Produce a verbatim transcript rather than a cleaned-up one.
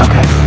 okay.